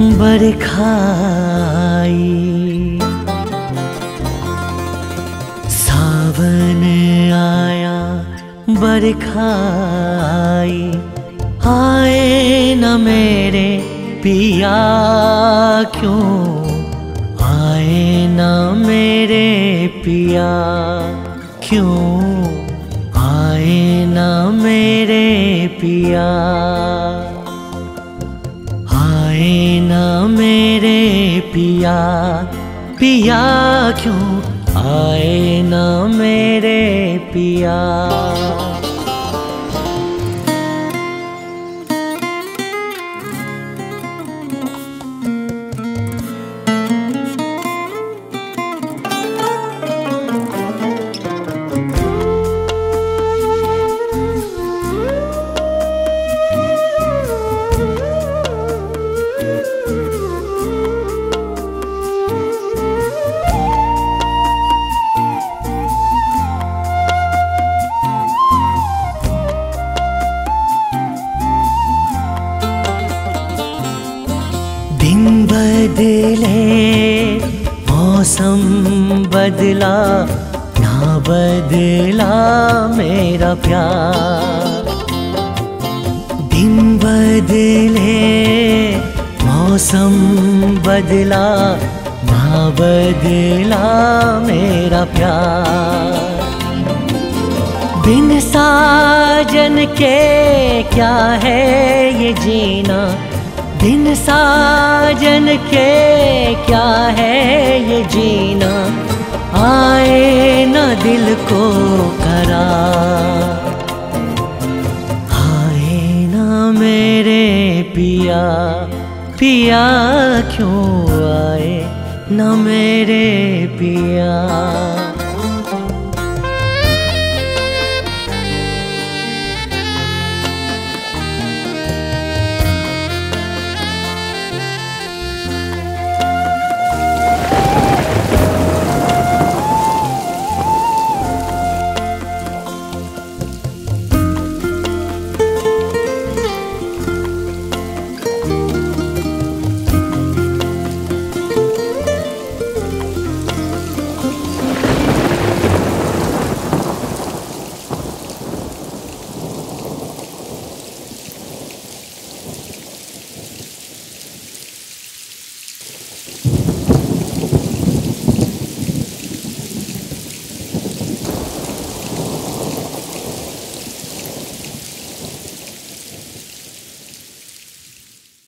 बरखाई। सावन आया बरखाई, आए न मेरे पिया क्यों, आए न मेरे पिया क्यों, आए न मेरे पिया, आए ना मेरे पिया, पिया क्यों, आए ना मेरे पिया। बदले मौसम बदला ना बदला मेरा प्यार। दिन बदले मौसम बदला ना बदला मेरा प्यार। बिन साजन के क्या है ये जीना, बिन साजन के क्या है ये जीना, आए ना दिल को करार, आए ना मेरे पिया, पिया क्यों, आए ना मेरे पिया।